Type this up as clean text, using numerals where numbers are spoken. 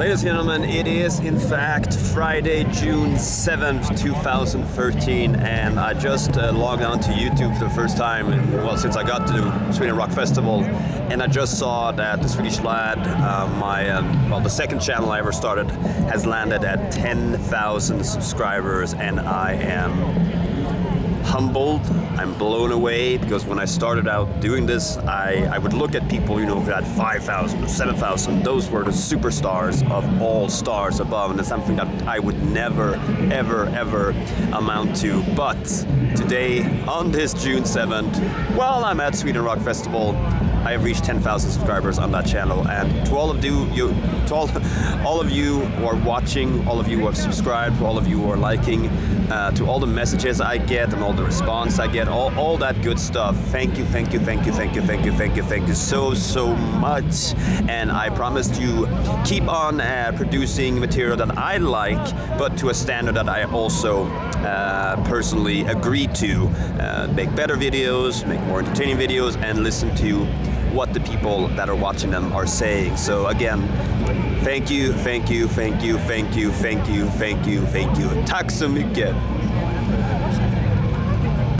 Ladies and gentlemen, it is in fact Friday, June 7th, 2013, and I just logged on to YouTube for the first time, since I got to the Sweden Rock Festival, and I just saw that the Swedish lad, the second channel I ever started, has landed at 10,000 subscribers, and I am humbled. I'm blown away, because when I started out doing this, I would look at people, who had 5,000 or 7,000. Those were the superstars of all stars above, and it's something that I would never, ever, ever amount to. But today, on this June 7th, while I'm at Sweden Rock Festival, I have reached 10,000 subscribers on that channel, and to all of you, to all of you who are watching, all of you who have subscribed, to all of you who are liking, to all the messages I get and all the response I get, all that good stuff. Thank you, thank you, thank you, thank you, thank you, thank you, thank you so much. And I promise to keep on producing material that I like, but to a standard that I also personally agree to. Make better videos, make more entertaining videos, and listen to what the people that are watching them are saying. So again, thank you, thank you, thank you, thank you, thank you, thank you, thank you. Tack så mycket.